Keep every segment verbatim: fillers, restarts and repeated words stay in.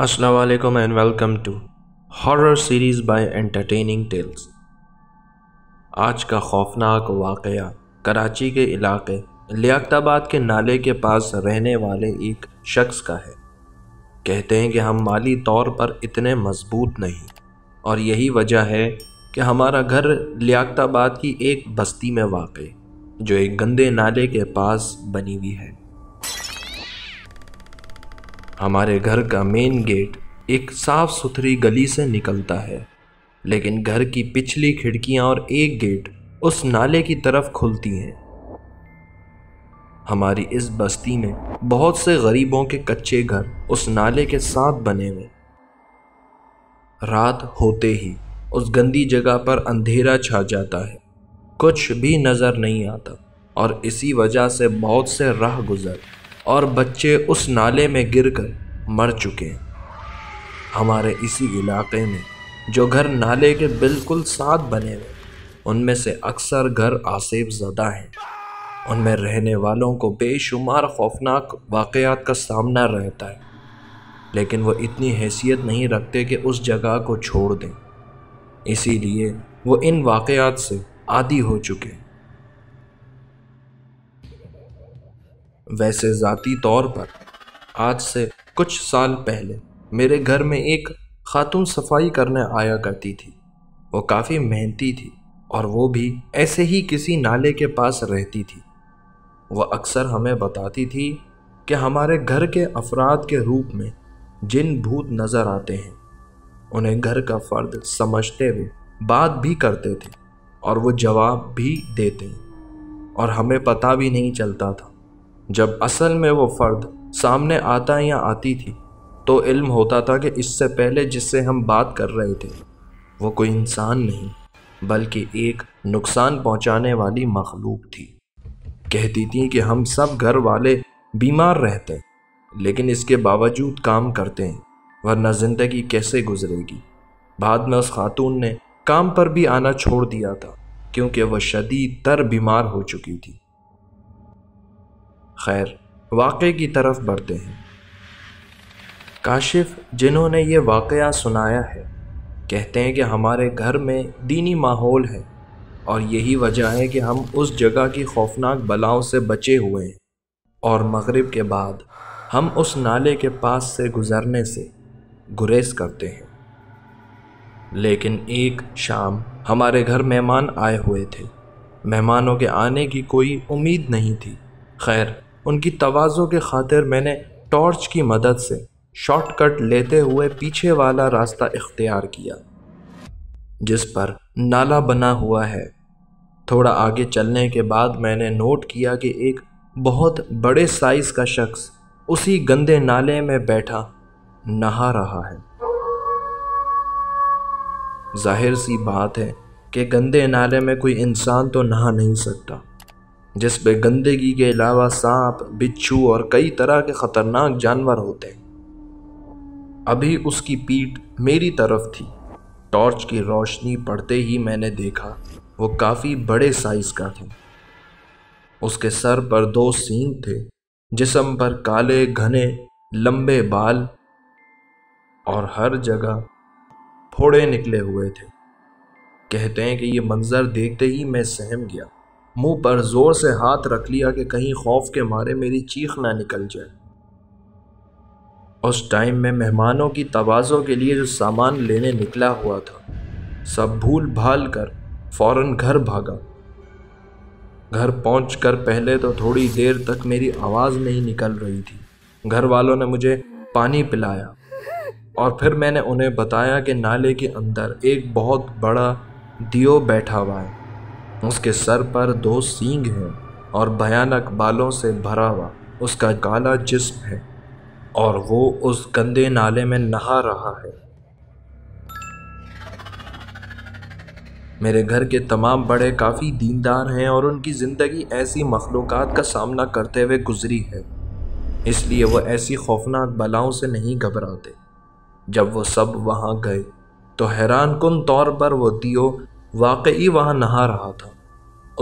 अस्सलाम वालेकुम and welcome to horror series by entertaining tales. आज का खौफनाक वाक़या कराची के इलाके लियाकताबाद के नाले के पास रहने वाले एक शख्स का है। कहते हैं कि हम माली तौर पर इतने मजबूत नहीं और यही वजह है कि हमारा घर लियाकताबाद की एक बस्ती में वाक़े जो एक गंदे नाले के पास बनी हुई है। हमारे घर का मेन गेट एक साफ़ सुथरी गली से निकलता है, लेकिन घर की पिछली खिड़कियां और एक गेट उस नाले की तरफ खुलती हैं। हमारी इस बस्ती में बहुत से गरीबों के कच्चे घर उस नाले के साथ बने हुए। रात होते ही उस गंदी जगह पर अंधेरा छा जाता है, कुछ भी नज़र नहीं आता और इसी वजह से बहुत से राह गुजर और बच्चे उस नाले में गिरकर मर चुके हैं। हमारे इसी इलाके में जो घर नाले के बिल्कुल साथ बने हुए उनमें से अक्सर घर आसेब ज़दा हैं। उनमें रहने वालों को बेशुमार खौफनाक वाक़यात का सामना रहता है, लेकिन वो इतनी हैसियत नहीं रखते कि उस जगह को छोड़ दें, इसीलिए वो इन वाक़यात से आदी हो चुके हैं। वैसे ज़ाती तौर पर आज से कुछ साल पहले मेरे घर में एक खातून सफाई करने आया करती थी। वो काफ़ी मेहनती थी और वो भी ऐसे ही किसी नाले के पास रहती थी। वो अक्सर हमें बताती थी कि हमारे घर के अफराद के रूप में जिन भूत नज़र आते हैं उन्हें घर का फ़र्द समझते हुए बात भी करते थे और वो जवाब भी देते और हमें पता भी नहीं चलता था। जब असल में वो फ़र्द सामने आता या आती थी तो इल्म होता था कि इससे पहले जिससे हम बात कर रहे थे वो कोई इंसान नहीं बल्कि एक नुकसान पहुंचाने वाली मखलूक थी। कहती थी कि हम सब घर वाले बीमार रहते हैं लेकिन इसके बावजूद काम करते हैं, वरना ज़िंदगी कैसे गुजरेगी। बाद में उस खातून ने काम पर भी आना छोड़ दिया था क्योंकि वह शदीद तर बीमार हो चुकी थी। खैर, वाक़े की तरफ बढ़ते हैं। काशिफ, जिन्होंने ये वाक़या सुनाया है, कहते हैं कि हमारे घर में दीनी माहौल है और यही वजह है कि हम उस जगह की खौफनाक बलाओं से बचे हुए हैं और मगरिब के बाद हम उस नाले के पास से गुज़रने से गुरेज करते हैं। लेकिन एक शाम हमारे घर मेहमान आए हुए थे। मेहमानों के आने की कोई उम्मीद नहीं थी। खैर, उनकी तवाज़ो के खातिर मैंने टॉर्च की मदद से शॉर्टकट लेते हुए पीछे वाला रास्ता इख्तियार किया जिस पर नाला बना हुआ है। थोड़ा आगे चलने के बाद मैंने नोट किया कि एक बहुत बड़े साइज़ का शख्स उसी गंदे नाले में बैठा नहा रहा है। जाहिर सी बात है कि गंदे नाले में कोई इंसान तो नहा नहीं सकता जिस पे गंदगी के अलावा सांप, बिच्छू और कई तरह के ख़तरनाक जानवर होते हैं। अभी उसकी पीठ मेरी तरफ थी। टॉर्च की रोशनी पड़ते ही मैंने देखा वो काफ़ी बड़े साइज़ का था। उसके सर पर दो सींग थे, जिस्म पर काले घने लंबे बाल और हर जगह फोड़े निकले हुए थे। कहते हैं कि ये मंज़र देखते ही मैं सहम गया। मुंह पर ज़ोर से हाथ रख लिया कि कहीं खौफ के मारे मेरी चीख ना निकल जाए। उस टाइम में मेहमानों की तवाज़ो के लिए जो सामान लेने निकला हुआ था सब भूल भाल कर फ़ौरन घर भागा। घर पहुंचकर पहले तो थोड़ी देर तक मेरी आवाज़ नहीं निकल रही थी। घर वालों ने मुझे पानी पिलाया और फिर मैंने उन्हें बताया कि नाले के अंदर एक बहुत बड़ा दियो बैठा हुआ है, उसके सर पर दो सींग हैं और भयानक बालों से भरा हुआ उसका काला जिस्म है और वो उस गंदे नाले में नहा रहा है। मेरे घर के तमाम बड़े काफ़ी दीनदार हैं और उनकी ज़िंदगी ऐसी मखलूक़ात का सामना करते हुए गुजरी है, इसलिए वो ऐसी खौफनाक बलाओं से नहीं घबराते। जब वो सब वहाँ गए तो हैरान कुन तौर पर वो दियो वाकई वहाँ नहा रहा था।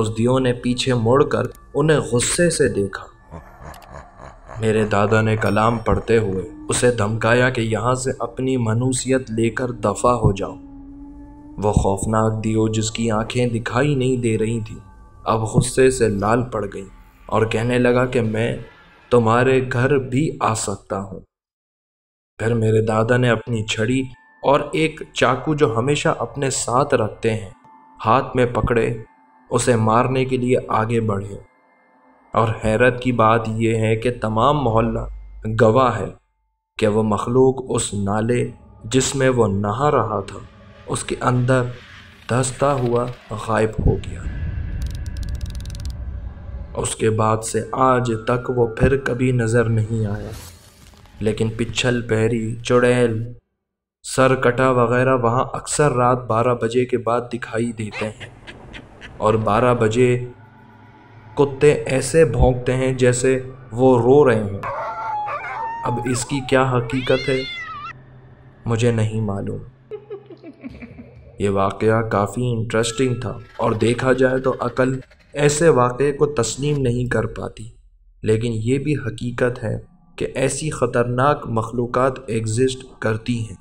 उस दियो ने पीछे मुड़कर उन्हें गुस्से से देखा मेरे दादा ने कलाम पढ़ते हुए उसे धमकाया कि यहाँ से अपनी मनूसियत लेकर दफ़ा हो जाओ। वो खौफनाक दियो जिसकी आंखें दिखाई नहीं दे रही थीं अब गुस्से से लाल पड़ गई और कहने लगा कि मैं तुम्हारे घर भी आ सकता हूँ। फिर मेरे दादा ने अपनी छड़ी और एक चाकू जो हमेशा अपने साथ रखते हैं हाथ में पकड़े उसे मारने के लिए आगे बढ़े। और हैरत की बात यह है कि तमाम मोहल्ला गवाह है कि वो मखलूक उस नाले जिसमें वो नहा रहा था उसके अंदर धंसता हुआ गायब हो गया। उसके बाद से आज तक वो फिर कभी नज़र नहीं आया, लेकिन पिछल पैरी, चुड़ैल, सर कटा वगैरह वहाँ अक्सर रात बारह बजे के बाद दिखाई देते हैं। और बारह बजे कुत्ते ऐसे भौंकते हैं जैसे वो रो रहे हैं। अब इसकी क्या हकीकत है मुझे नहीं मालूम। ये वाकया काफ़ी इंटरेस्टिंग था और देखा जाए तो अकल ऐसे वाक़े को तस्लीम नहीं कर पाती, लेकिन ये भी हकीकत है कि ऐसी ख़तरनाक मखलूक़ात एग्जिस्ट करती हैं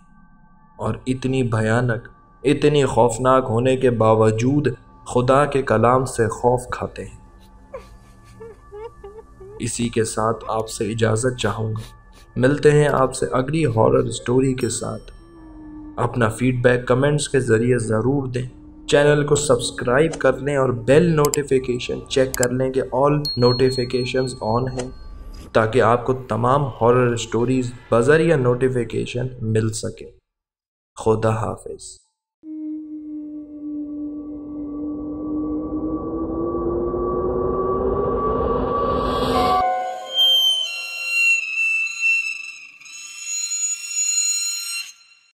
और इतनी भयानक, इतनी खौफनाक होने के बावजूद खुदा के कलाम से खौफ खाते हैं। इसी के साथ आपसे इजाज़त चाहूँगा। मिलते हैं आपसे अगली हॉरर स्टोरी के साथ। अपना फीडबैक कमेंट्स के ज़रिए ज़रूर दें, चैनल को सब्सक्राइब कर लें और बेल नोटिफिकेशन चेक कर लें कि ऑल नोटिफिकेशंस ऑन हैं ताकि आपको तमाम हॉरर स्टोरीज़ बज़रिया नोटिफिकेशन मिल सके। खुदा हाफिज़।